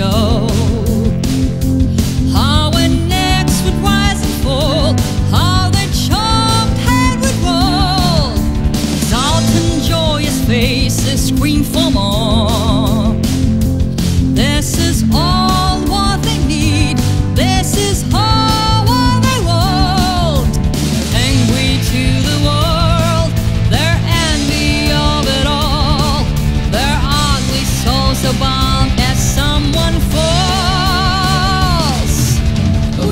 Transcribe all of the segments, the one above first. show how their necks would rise and fall, how their chopped head would roll. Exultant, joyous faces scream for more. This is all what they need. This is all what they want. Angry to the world, they're envy of it all. Their ugly souls abound as someone falls.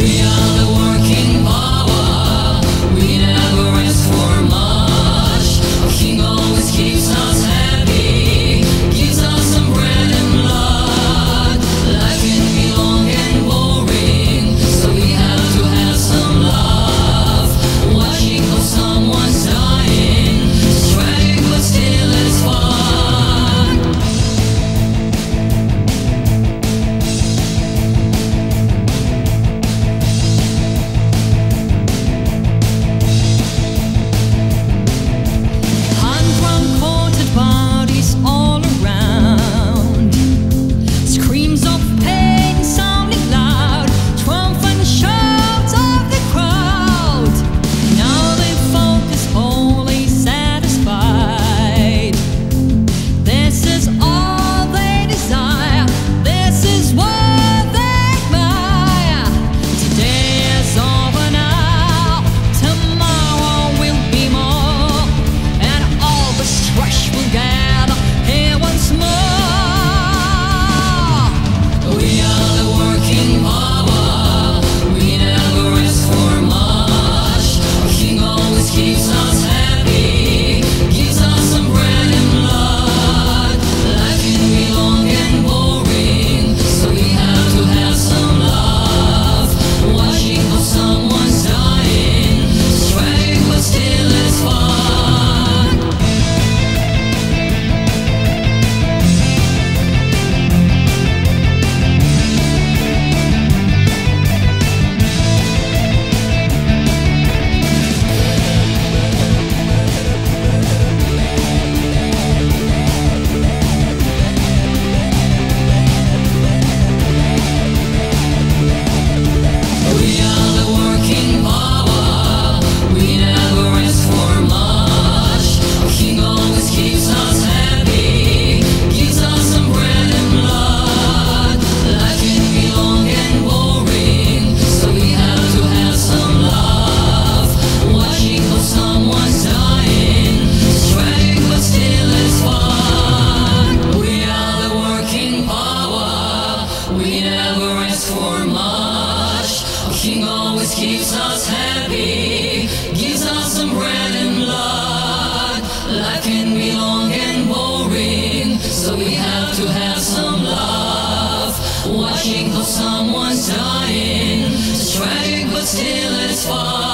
We are the working power. We never ask for much. Our king always keeps us happy, gives us some bread and blood. Life can be long and boring, so we have to have some love. Watching of someone's dying, it's tragic but still it's fun. Humdrum coated bodies all around, screams of pain sounding loud, triumphant shouts of the crowd. Now they focus wholly satisfied. This is all they desire. This is what they admire. Today is over now. Tomorrow will be more, and all the trash will gather here once more. We are the working power. We never ask for much. Our king always keeps us happy, gives us some bread and blood. Life can be long and boring, so we have to have some love. Watching for someone's dying, it's tragic but still it's fun. We are the working power. We never ask for much. Our king always keeps us happy, gives us some bread and blood. Life can be long and boring, so we have to have some love. Watching for someone's dying, it's tragic but still it's fun. We are the working power. We never ask for much. Our king always keeps us happy, gives us some bread and blood. Life can be long and boring, so we have to have some love. Watching for someone's dying, it's tragic but still it's fun.